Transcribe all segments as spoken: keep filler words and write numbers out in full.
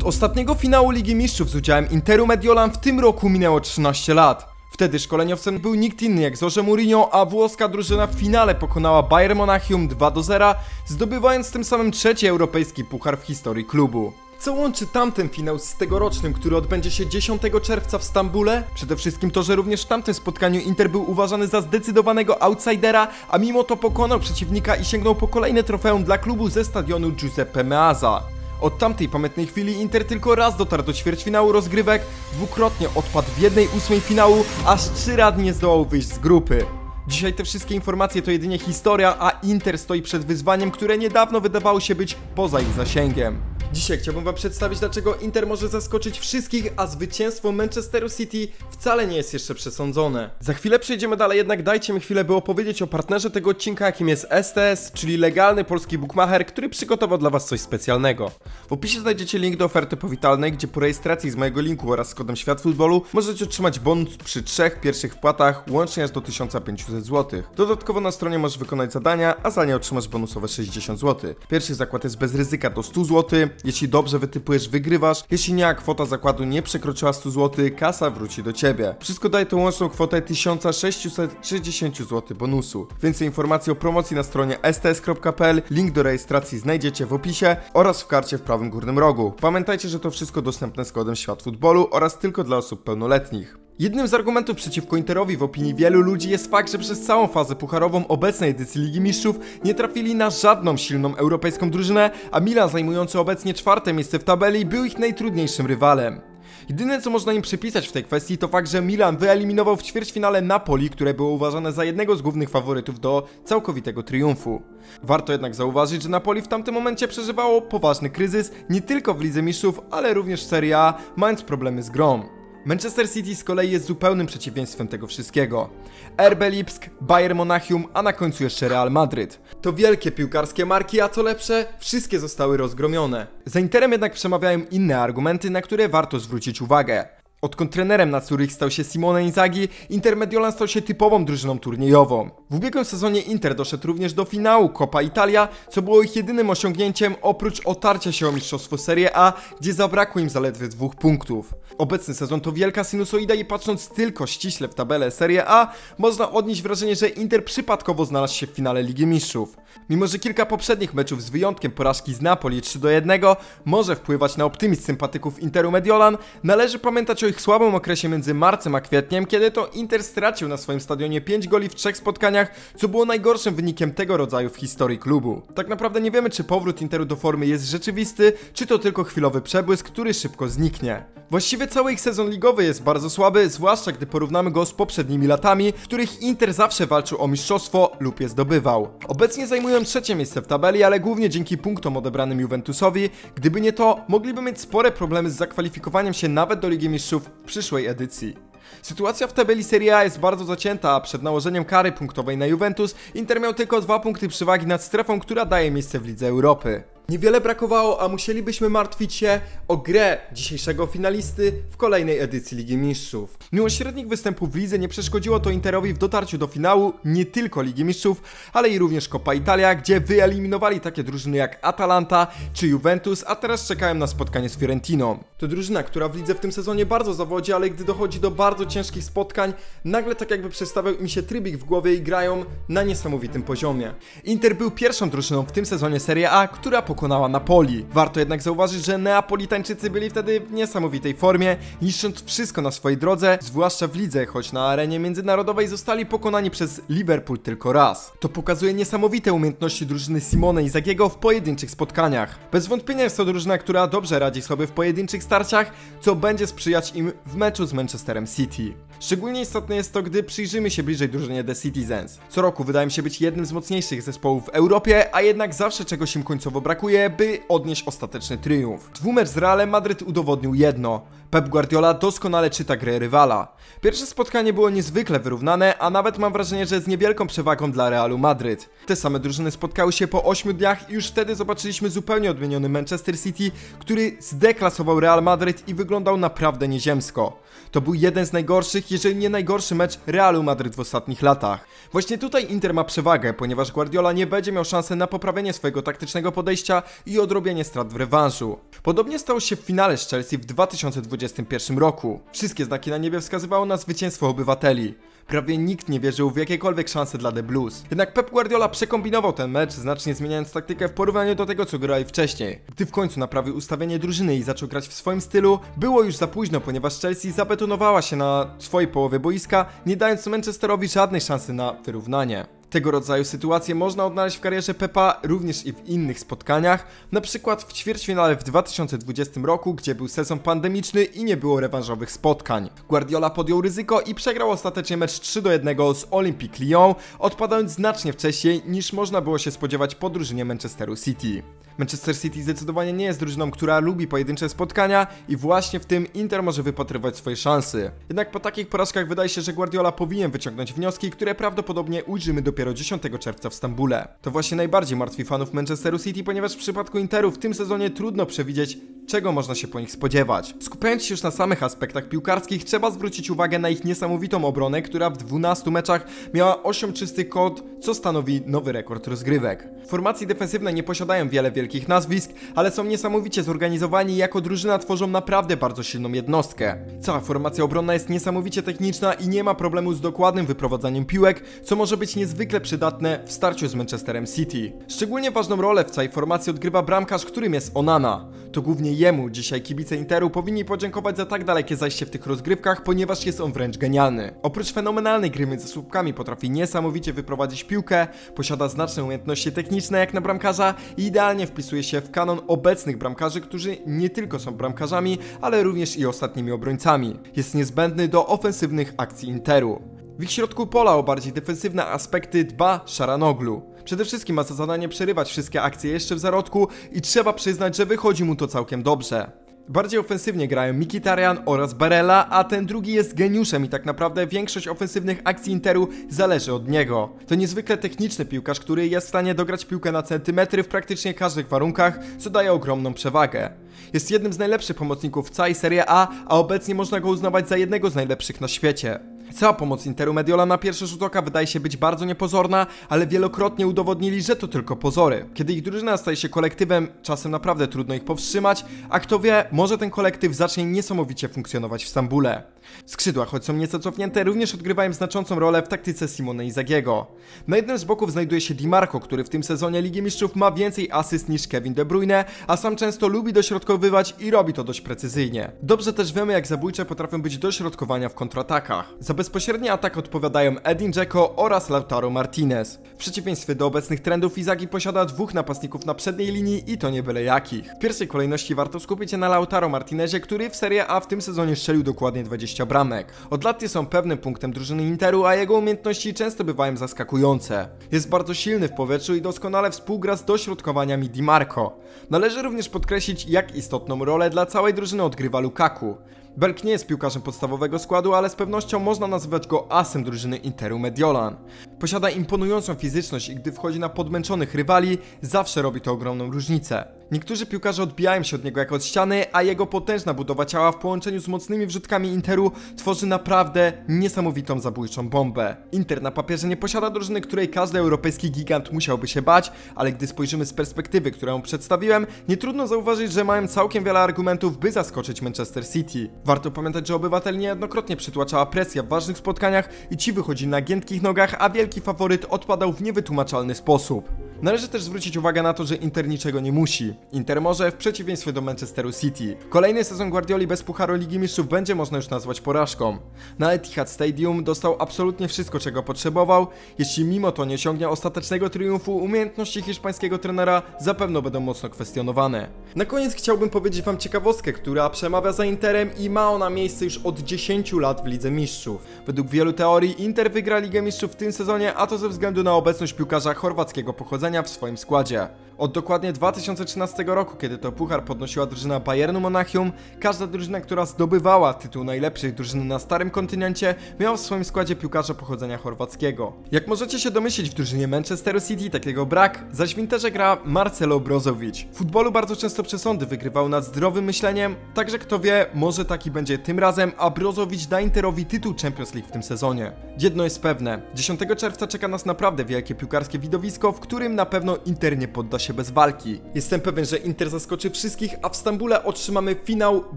Od ostatniego finału Ligi Mistrzów z udziałem Interu Mediolan w tym roku minęło trzynaście lat. Wtedy szkoleniowcem był nikt inny jak José Mourinho, a włoska drużyna w finale pokonała Bayern Monachium dwa do zera, zdobywając tym samym trzeci europejski puchar w historii klubu. Co łączy tamten finał z tegorocznym, który odbędzie się dziesiątego czerwca w Stambule? Przede wszystkim to, że również w tamtym spotkaniu Inter był uważany za zdecydowanego outsidera, a mimo to pokonał przeciwnika i sięgnął po kolejne trofeum dla klubu ze stadionu Giuseppe Meazza. Od tamtej pamiętnej chwili Inter tylko raz dotarł do ćwierćfinału rozgrywek, dwukrotnie odpadł w jednej ósmej finału, aż trzy razy nie zdołał wyjść z grupy. Dzisiaj te wszystkie informacje to jedynie historia, a Inter stoi przed wyzwaniem, które niedawno wydawało się być poza ich zasięgiem. Dzisiaj chciałbym wam przedstawić, dlaczego Inter może zaskoczyć wszystkich, a zwycięstwo Manchesteru City wcale nie jest jeszcze przesądzone. Za chwilę przejdziemy dalej, jednak dajcie mi chwilę, by opowiedzieć o partnerze tego odcinka, jakim jest S T S, czyli legalny polski bookmacher, który przygotował dla was coś specjalnego. W opisie znajdziecie link do oferty powitalnej, gdzie po rejestracji z mojego linku oraz z kodem Świat Futbolu możecie otrzymać bonus przy trzech pierwszych wpłatach, łącznie aż do tysiąca pięciuset złotych. Dodatkowo na stronie możesz wykonać zadania, a za nie otrzymasz bonusowe sześćdziesiąt złotych. Pierwszy zakład jest bez ryzyka do stu złotych. Jeśli dobrze wytypujesz, wygrywasz. Jeśli nie, a kwota zakładu nie przekroczyła stu złotych, kasa wróci do ciebie. Wszystko daje tą łączną kwotę tysiąc sześćset sześćdziesiąt złotych bonusu. Więcej informacji o promocji na stronie sts kropka pl, link do rejestracji znajdziecie w opisie oraz w karcie w prawym górnym rogu. Pamiętajcie, że to wszystko dostępne z kodem Świat Futbolu oraz tylko dla osób pełnoletnich. Jednym z argumentów przeciwko Interowi w opinii wielu ludzi jest fakt, że przez całą fazę pucharową obecnej edycji Ligi Mistrzów nie trafili na żadną silną europejską drużynę, a Milan, zajmujący obecnie czwarte miejsce w tabeli, był ich najtrudniejszym rywalem. Jedyne, co można im przypisać w tej kwestii, to fakt, że Milan wyeliminował w ćwierćfinale Napoli, które było uważane za jednego z głównych faworytów do całkowitego triumfu. Warto jednak zauważyć, że Napoli w tamtym momencie przeżywało poważny kryzys nie tylko w Lidze Mistrzów, ale również w Serie A, mając problemy z grą. Manchester City z kolei jest zupełnym przeciwieństwem tego wszystkiego. R B Lipsk, Bayern Monachium, a na końcu jeszcze Real Madryt. To wielkie piłkarskie marki, a co lepsze, wszystkie zostały rozgromione. Za Interem jednak przemawiają inne argumenty, na które warto zwrócić uwagę. Odkąd trenerem na Zurich stał się Simone Inzaghi, Inter Mediolan stał się typową drużyną turniejową. W ubiegłym sezonie Inter doszedł również do finału Coppa Italia, co było ich jedynym osiągnięciem oprócz otarcia się o mistrzostwo Serie A, gdzie zabrakło im zaledwie dwóch punktów. Obecny sezon to wielka sinusoida i patrząc tylko ściśle w tabelę Serie A, można odnieść wrażenie, że Inter przypadkowo znalazł się w finale Ligi Mistrzów. Mimo że kilka poprzednich meczów z wyjątkiem porażki z Napoli trzy do jednego może wpływać na optymizm sympatyków Interu Mediolan, należy pamiętać o ich słabym okresie między marcem a kwietniem, kiedy to Inter stracił na swoim stadionie pięć goli w trzech spotkaniach, co było najgorszym wynikiem tego rodzaju w historii klubu. Tak naprawdę nie wiemy, czy powrót Interu do formy jest rzeczywisty, czy to tylko chwilowy przebłysk, który szybko zniknie. Właściwie cały ich sezon ligowy jest bardzo słaby, zwłaszcza gdy porównamy go z poprzednimi latami, w których Inter zawsze walczył o mistrzostwo lub je zdobywał. Obecnie zajmują trzecie miejsce w tabeli, ale głównie dzięki punktom odebranym Juventusowi. Gdyby nie to, mogliby mieć spore problemy z zakwalifikowaniem się nawet do Ligi Mistrzów w przyszłej edycji. Sytuacja w tabeli Serie A jest bardzo zacięta, a przed nałożeniem kary punktowej na Juventus Inter miał tylko dwa punkty przewagi nad strefą, która daje miejsce w Lidze Europy. Niewiele brakowało, a musielibyśmy martwić się o grę dzisiejszego finalisty w kolejnej edycji Ligi Mistrzów. Mimo średnich występów w lidze nie przeszkodziło to Interowi w dotarciu do finału nie tylko Ligi Mistrzów, ale i również Coppa Italia, gdzie wyeliminowali takie drużyny jak Atalanta czy Juventus, a teraz czekają na spotkanie z Fiorentino. To drużyna, która w lidze w tym sezonie bardzo zawodzi, ale gdy dochodzi do bardzo ciężkich spotkań, nagle tak jakby przestawiał im się trybik w głowie i grają na niesamowitym poziomie. Inter był pierwszą drużyną w tym sezonie Serie A, która pokonała Pokonała Napoli. Warto jednak zauważyć, że Neapolitańczycy byli wtedy w niesamowitej formie, niszcząc wszystko na swojej drodze, zwłaszcza w lidze, choć na arenie międzynarodowej zostali pokonani przez Liverpool tylko raz. To pokazuje niesamowite umiejętności drużyny Simone Inzaghiego w pojedynczych spotkaniach. Bez wątpienia jest to drużyna, która dobrze radzi sobie w pojedynczych starciach, co będzie sprzyjać im w meczu z Manchesterem City. Szczególnie istotne jest to, gdy przyjrzymy się bliżej drużynie The Citizens. Co roku wydaje mi się być jednym z mocniejszych zespołów w Europie, a jednak zawsze czegoś im końcowo brakuje, by odnieść ostateczny triumf. Dwumecz z Realem Madryt udowodnił jedno. Pep Guardiola doskonale czyta grę rywala. Pierwsze spotkanie było niezwykle wyrównane, a nawet mam wrażenie, że z niewielką przewagą dla Realu Madryt. Te same drużyny spotkały się po ośmiu dniach i już wtedy zobaczyliśmy zupełnie odmieniony Manchester City, który zdeklasował Real Madryt i wyglądał naprawdę nieziemsko. To był jeden z najgorszych, jeżeli nie najgorszy mecz Realu Madryt w ostatnich latach. Właśnie tutaj Inter ma przewagę, ponieważ Guardiola nie będzie miał szansy na poprawienie swojego taktycznego podejścia i odrobienie strat w rewanżu. Podobnie stało się w finale z Chelsea w dwa tysiące dwudziestym pierwszym roku. Wszystkie znaki na niebie wskazywały na zwycięstwo obywateli. Prawie nikt nie wierzył w jakiekolwiek szanse dla The Blues. Jednak Pep Guardiola przekombinował ten mecz, znacznie zmieniając taktykę w porównaniu do tego, co grali wcześniej. Gdy w końcu naprawił ustawienie drużyny i zaczął grać w swoim stylu, było już za późno, ponieważ Chelsea zabetonowała się na swojej połowie boiska, nie dając Manchesterowi żadnej szansy na wyrównanie. Tego rodzaju sytuacje można odnaleźć w karierze Pepa również i w innych spotkaniach, na przykład w ćwierćfinale w dwa tysiące dwudziestym roku, gdzie był sezon pandemiczny i nie było rewanżowych spotkań. Guardiola podjął ryzyko i przegrał ostatecznie mecz trzy do jednego z Olympique Lyon, odpadając znacznie wcześniej niż można było się spodziewać po drużynie Manchesteru City. Manchester City zdecydowanie nie jest drużyną, która lubi pojedyncze spotkania i właśnie w tym Inter może wypatrywać swoje szanse. Jednak po takich porażkach wydaje się, że Guardiola powinien wyciągnąć wnioski, które prawdopodobnie ujrzymy dopiero dziesiątego czerwca w Stambule. To właśnie najbardziej martwi fanów Manchesteru City, ponieważ w przypadku Interu w tym sezonie trudno przewidzieć, czego można się po nich spodziewać. Skupiając się już na samych aspektach piłkarskich, trzeba zwrócić uwagę na ich niesamowitą obronę, która w dwunastu meczach miała osiem czystych kont, co stanowi nowy rekord rozgrywek. Formacje defensywne nie posiadają wiele wielkich nazwisk, ale są niesamowicie zorganizowani i jako drużyna tworzą naprawdę bardzo silną jednostkę. Cała formacja obronna jest niesamowicie techniczna i nie ma problemu z dokładnym wyprowadzaniem piłek, co może być niezwykle przydatne w starciu z Manchesterem City. Szczególnie ważną rolę w całej formacji odgrywa bramkarz, którym jest Onana. To głównie jemu dzisiaj kibice Interu powinni podziękować za tak dalekie zajście w tych rozgrywkach, ponieważ jest on wręcz genialny. Oprócz fenomenalnej gry między słupkami potrafi niesamowicie wyprowadzić piłkę, posiada znaczne umiejętności techniczne jak na bramkarza i idealnie wpisuje się w kanon obecnych bramkarzy, którzy nie tylko są bramkarzami, ale również i ostatnimi obrońcami. Jest niezbędny do ofensywnych akcji Interu. W ich środku pola o bardziej defensywne aspekty dba Szaranoglu. Przede wszystkim ma za zadanie przerywać wszystkie akcje jeszcze w zarodku i trzeba przyznać, że wychodzi mu to całkiem dobrze. Bardziej ofensywnie grają Mkhitaryan oraz Barella, a ten drugi jest geniuszem i tak naprawdę większość ofensywnych akcji Interu zależy od niego. To niezwykle techniczny piłkarz, który jest w stanie dograć piłkę na centymetry w praktycznie każdych warunkach, co daje ogromną przewagę. Jest jednym z najlepszych pomocników w całej Serie A, a obecnie można go uznawać za jednego z najlepszych na świecie. Cała pomoc Interu Mediolan na pierwszy rzut oka wydaje się być bardzo niepozorna, ale wielokrotnie udowodnili, że to tylko pozory. Kiedy ich drużyna staje się kolektywem, czasem naprawdę trudno ich powstrzymać, a kto wie, może ten kolektyw zacznie niesamowicie funkcjonować w Stambule. Skrzydła, choć są nieco cofnięte, również odgrywają znaczącą rolę w taktyce Simone Inzaghiego. Na jednym z boków znajduje się Di Marco, który w tym sezonie Ligi Mistrzów ma więcej asyst niż Kevin De Bruyne, a sam często lubi dośrodkowywać i robi to dość precyzyjnie. Dobrze też wiemy, jak zabójcze potrafią być dośrodkowania w kontratakach. Za bezpośredni atak odpowiadają Edin Dzeko oraz Lautaro Martinez. W przeciwieństwie do obecnych trendów Inzaghi posiada dwóch napastników na przedniej linii i to nie byle jakich. W pierwszej kolejności warto skupić się na Lautaro Martinezie, który w Serie A w tym sezonie strzelił dokładnie dwadzieścia bramek. Od lat jest on pewnym punktem drużyny Interu, a jego umiejętności często bywają zaskakujące. Jest bardzo silny w powietrzu i doskonale współgra z dośrodkowaniami Di Marco. Należy również podkreślić, jak istotną rolę dla całej drużyny odgrywa Lukaku. Belk nie jest piłkarzem podstawowego składu, ale z pewnością można nazywać go asem drużyny Interu Mediolan. Posiada imponującą fizyczność i gdy wchodzi na podmęczonych rywali, zawsze robi to ogromną różnicę. Niektórzy piłkarze odbijają się od niego jak od ściany, a jego potężna budowa ciała w połączeniu z mocnymi wrzutkami Interu tworzy naprawdę niesamowitą zabójczą bombę. Inter na papierze nie posiada drużyny, której każdy europejski gigant musiałby się bać, ale gdy spojrzymy z perspektywy, którą przedstawiłem, nie trudno zauważyć, że mają całkiem wiele argumentów, by zaskoczyć Manchester City. Warto pamiętać, że obywateli niejednokrotnie przytłaczała presja w ważnych spotkaniach i ci wychodzili na giętkich nogach, a wielki faworyt odpadał w niewytłumaczalny sposób. Należy też zwrócić uwagę na to, że Inter niczego nie musi. Inter może, w przeciwieństwie do Manchesteru City. Kolejny sezon Guardioli bez Pucharu Ligi Mistrzów będzie można już nazwać porażką. Na Etihad Stadium dostał absolutnie wszystko, czego potrzebował. Jeśli mimo to nie osiągnie ostatecznego triumfu, umiejętności hiszpańskiego trenera zapewne będą mocno kwestionowane. Na koniec chciałbym powiedzieć wam ciekawostkę, która przemawia za Interem i ma ona miejsce już od dziesięciu lat w Lidze Mistrzów. Według wielu teorii Inter wygra Ligę Mistrzów w tym sezonie, a to ze względu na obecność piłkarza chorwackiego pochodzenia zaskoczenia w swoim składzie. Od dokładnie dwa tysiące trzynastego roku, kiedy to puchar podnosiła drużyna Bayernu Monachium, każda drużyna, która zdobywała tytuł najlepszej drużyny na starym kontynencie, miała w swoim składzie piłkarza pochodzenia chorwackiego. Jak możecie się domyślić, w drużynie Manchesteru City takiego brak, zaś w Interze gra Marcelo Brozović. W futbolu bardzo często przesądy wygrywał nad zdrowym myśleniem, także kto wie, może taki będzie tym razem, a Brozović da Interowi tytuł Champions League w tym sezonie. Jedno jest pewne, dziesiątego czerwca czeka nas naprawdę wielkie piłkarskie widowisko, w którym na pewno Inter nie podda się bez walki. Jestem pewien, że Inter zaskoczy wszystkich, a w Stambule otrzymamy finał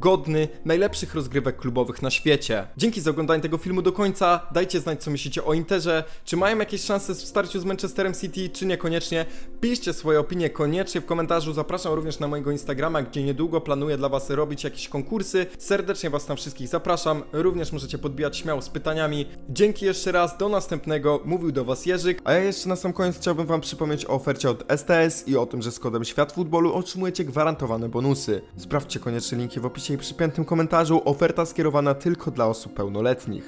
godny najlepszych rozgrywek klubowych na świecie. Dzięki za oglądanie tego filmu do końca, dajcie znać, co myślicie o Interze, czy mają jakieś szanse w starciu z Manchesterem City, czy niekoniecznie. Piszcie swoje opinie koniecznie w komentarzu, zapraszam również na mojego Instagrama, gdzie niedługo planuję dla was robić jakieś konkursy. Serdecznie was tam wszystkich zapraszam, również możecie podbijać śmiało z pytaniami. Dzięki jeszcze raz, do następnego, mówił do was Jerzyk, a ja jeszcze na sam koniec chciałbym wam przypomnieć o ofercie od S T S i o tym, że z kodem Świat Futbolu otrzymujecie gwarantowane bonusy. Sprawdźcie koniecznie linki w opisie i przypiętym komentarzu. Oferta skierowana tylko dla osób pełnoletnich.